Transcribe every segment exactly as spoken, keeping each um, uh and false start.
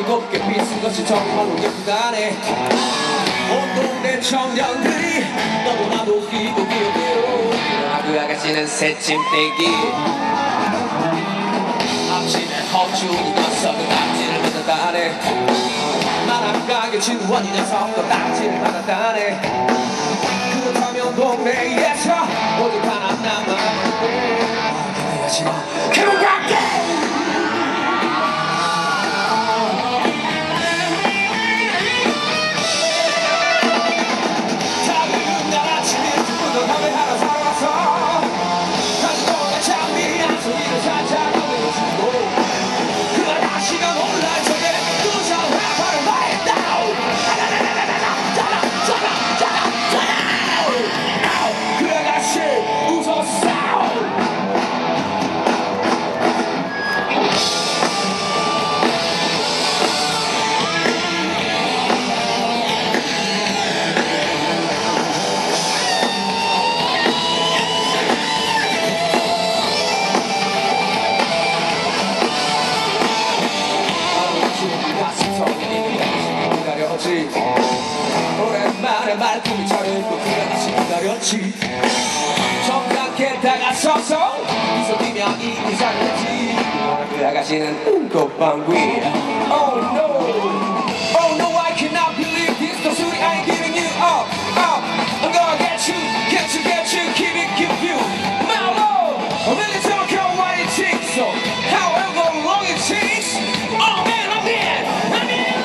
머리 곱게 빗은 것이 정말로 예쁘다네. 온 동네 청년들이 너도 나도 기도 기도. 그 아가씨는 새침대기, 앞치는 허추니 녀석은 낙지를 받았다네. 만악가게 진원이 녀석도 낙지를 받았다네. 그렇다면 동네에서 오직 하나 남았는데 아가씨가 괴롭게 오랜만에 말끔히 차려입고 그다시 기다렸지. 정당에 다가서서 미소띠며 이 이상을 했지. 그 아가씨는 응급방귀. Oh no, oh no, I cannot believe this. No sweetie, I ain't giving you up, up. I'm gonna get you, get you, get you, keep it, keep you. My love, I really don't care what it takes. So however long it takes. Oh man, I'm dead, I'm dead.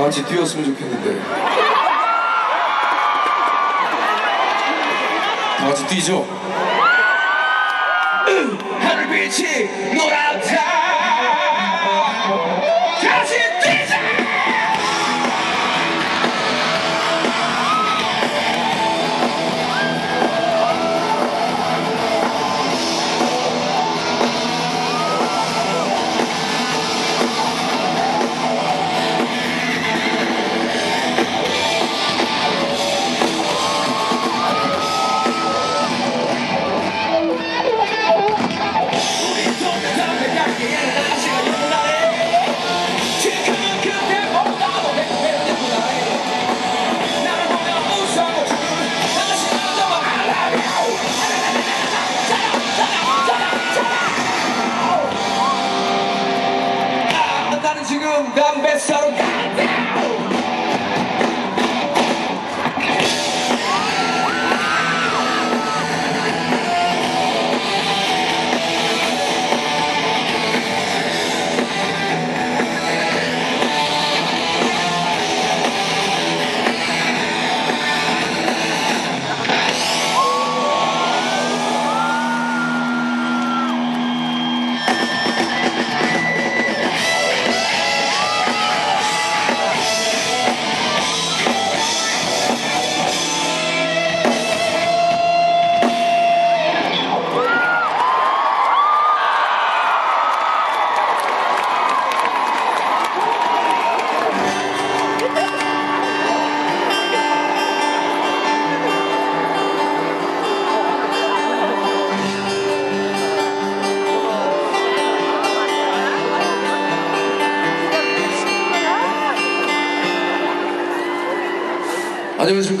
같이 뛰었으면 좋겠는데. 다 같이 뛰죠. 하늘빛이 노랗다. 같이 뛰자. Don't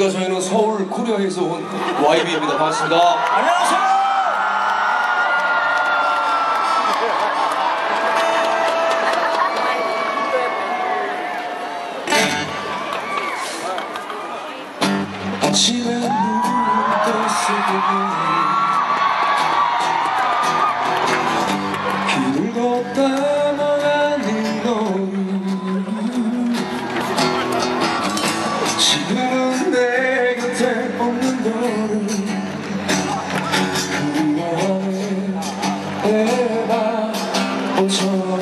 반갑습니다. 저희는 서울 코리아에서 온 와이비입니다. 반갑습니다. 안녕하세요. 아침에 눈을 떴을 때 길을 걷다 지금은 내 곁에 없는 너를 그리워하는 내 바보처럼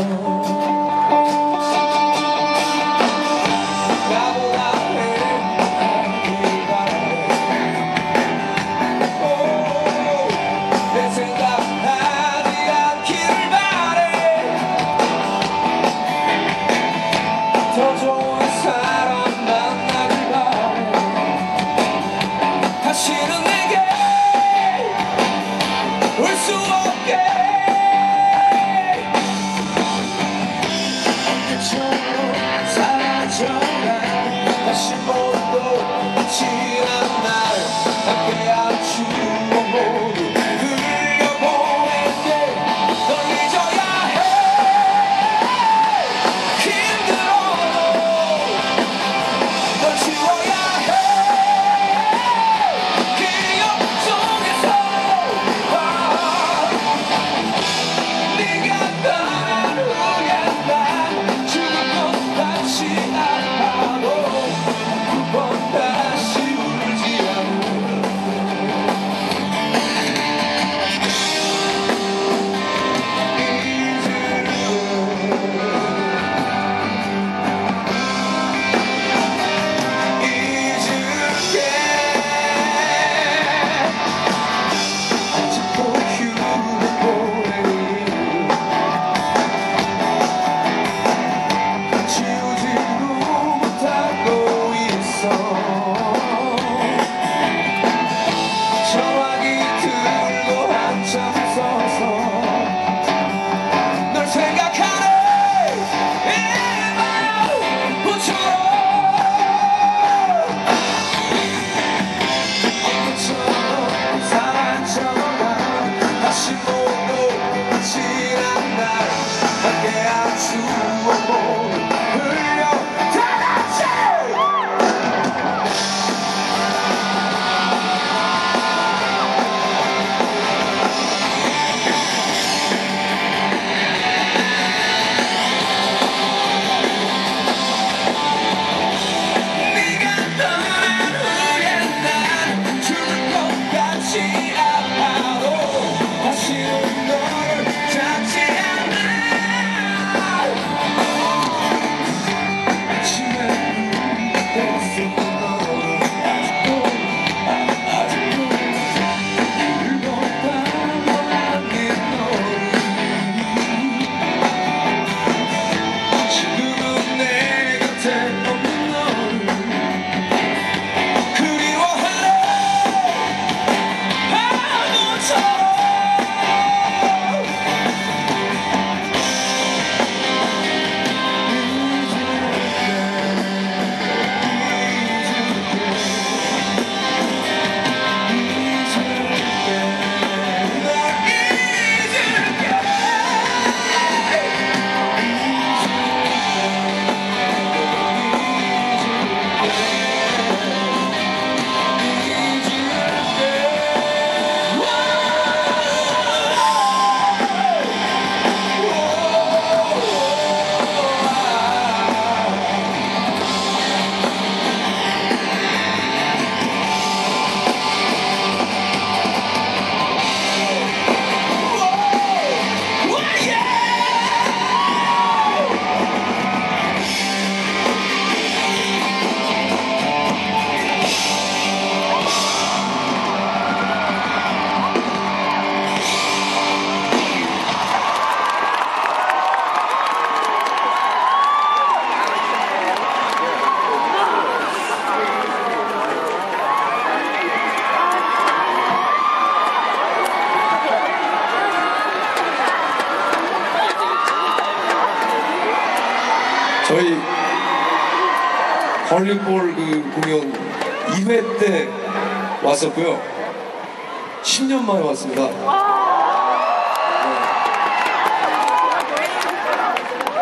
저희 걸림볼 그 공연 이 회 때 왔었고요. 십 년 만에 왔습니다. 네.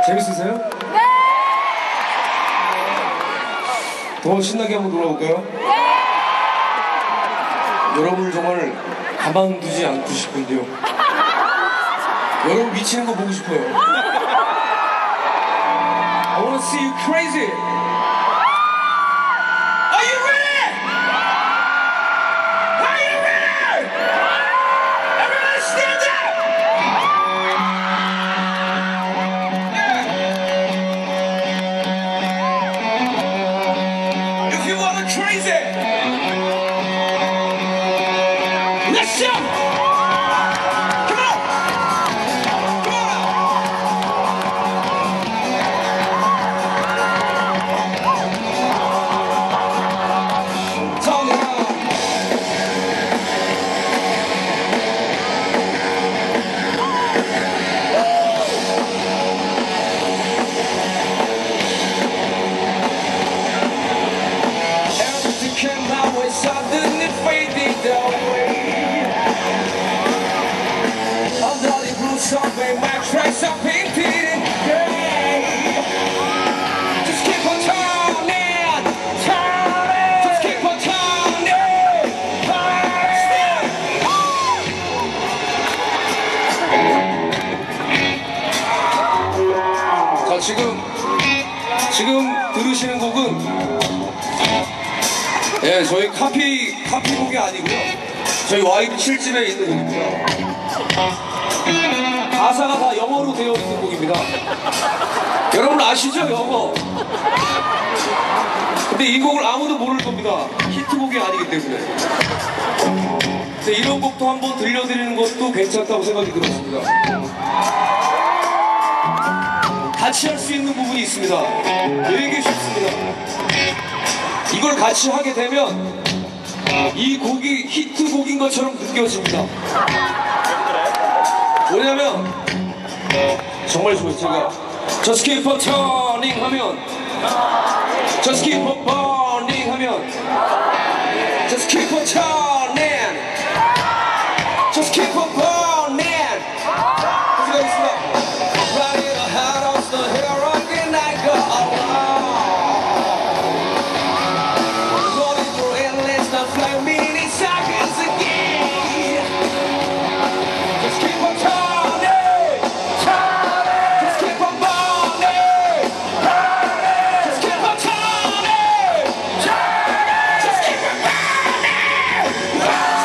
재밌으세요? 네! 더 신나게 한번 놀아볼까요? 네! 여러분 정말 가만두지 않고 싶은데요. 여러분 미치는 거 보고 싶어요. I wanna see you crazy! Let's jump! Come on! Come on! Tony Hawk! Everything came my way, suddenly it faded away. Somewhere my tracks are painted in gray. Just keep on turning, turning. Just keep on turning, turning. 자, 지금 지금 들으시는 곡은 예 저희 카피 카피곡이 아니고요. 저희 와이프 칠 집에 있는 곡입니다. 가사가 다 영어로 되어 있는 곡입니다. 여러분 아시죠? 영어. 근데 이 곡을 아무도 모를 겁니다. 히트곡이 아니기 때문에. 근데 이런 곡도 한번 들려드리는 것도 괜찮다고 생각이 들었습니다. 같이 할 수 있는 부분이 있습니다. 되게 쉽습니다. 이걸 같이 하게 되면 이 곡이 히트곡인 것처럼 느껴집니다. 뭐냐면 정말 좋아요. 제가 Just keep on turning 하면 Just keep on burning 하면 Just keep on turning Just keep on burning 그래서 있습니다. Riding the head of the hero again I go along Rolling through endless the flame meaning seconds again Just keep on turning Wow!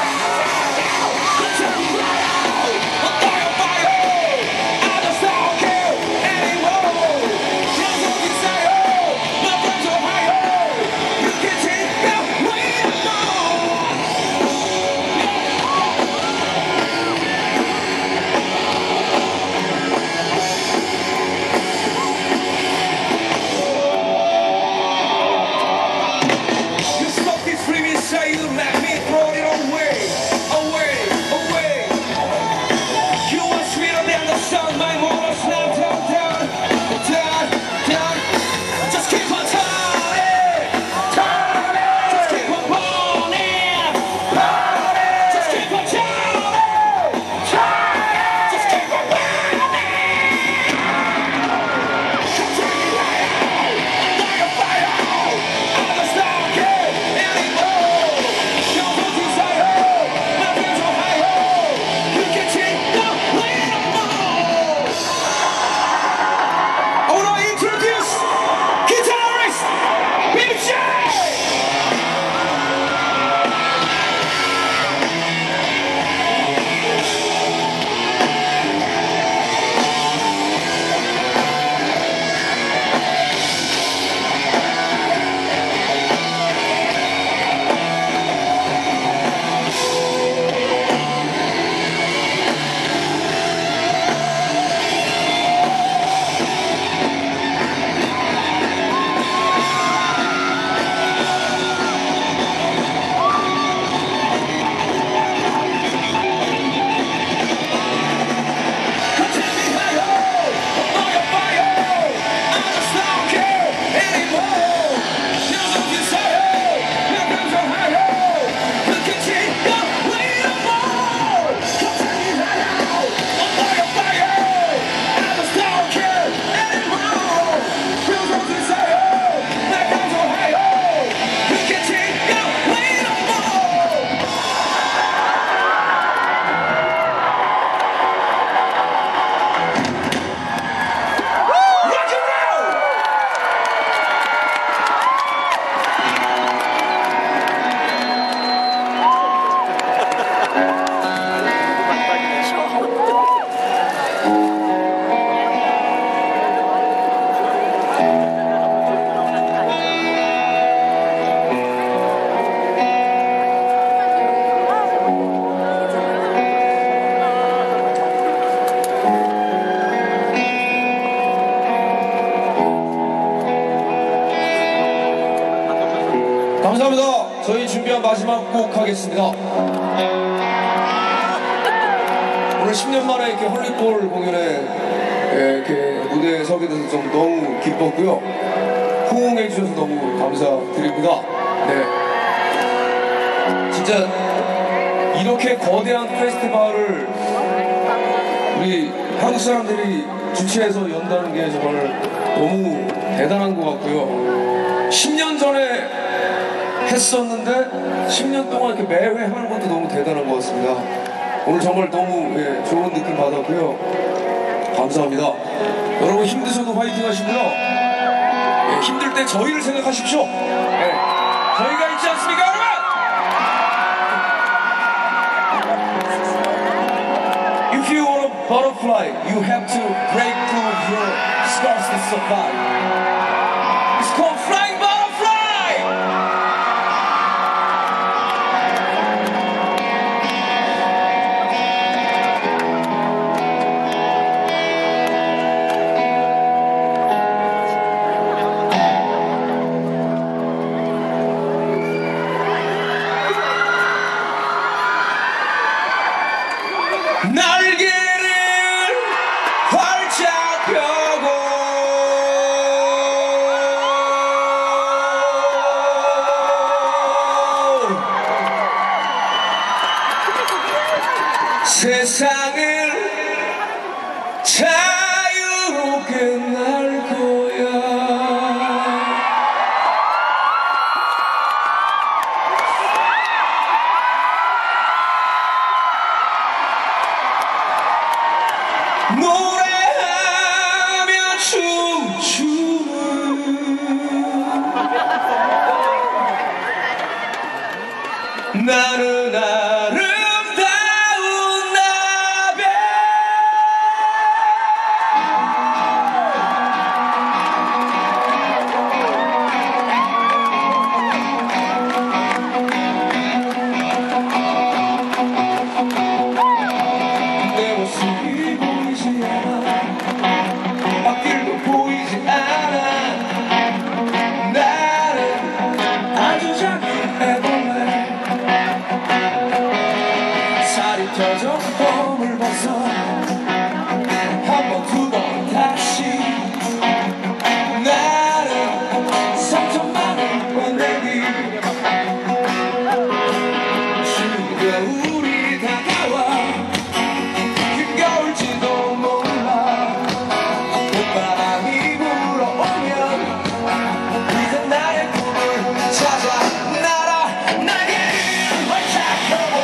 마지막 곡 하겠습니다. 오늘 십 년 만에 이렇게 홀리볼 공연에 이렇게 무대에 서게 돼서 좀 너무 기뻤고요. 호응해 주셔서 너무 감사드립니다. 네, 진짜 이렇게 거대한 페스티벌을 우리 한국 사람들이 주최해서 연다는 게 정말 너무 대단한 것 같고요. 십 년 전에 했었는데 십 년 동안 이렇게 매회 하는 것도 너무 대단한 것 같습니다. 오늘 정말 너무 예, 좋은 느낌 받았고요. 감사합니다. 여러분 힘드셔도 화이팅 하시고요. 예, 힘들 때 저희를 생각하십시오. 예, 저희가 있지 않습니까 여러분? If you want a butterfly, you have to break through your scars to survive. It's called flying butterfly! 세상을 자유롭게 날 거야. 노래하며 춤추는 나는 나를 젖은 봄을 벗어 한 번 두 번 다시 나는 상처만을 꺼내기 추운 겨울이 다가와 힘겨울지도 몰라 봄바람이 불어오면 이제 나의 꿈을 찾아 날아 날개를 활짝 펴고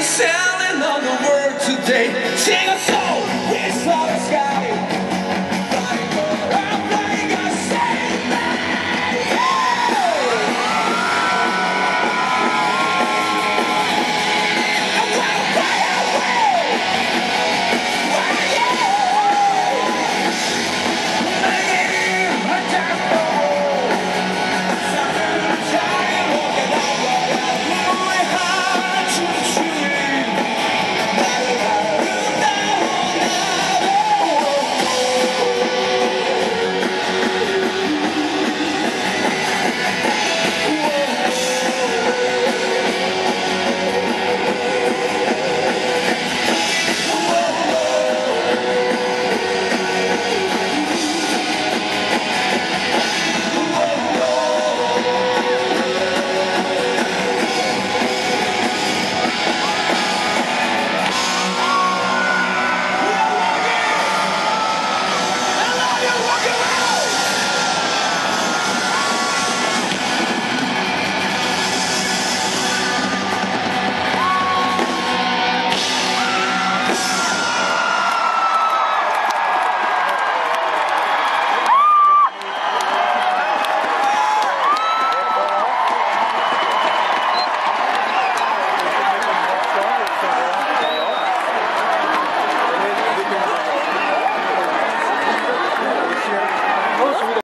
selling on the world today. Sing a song, it's all the sky.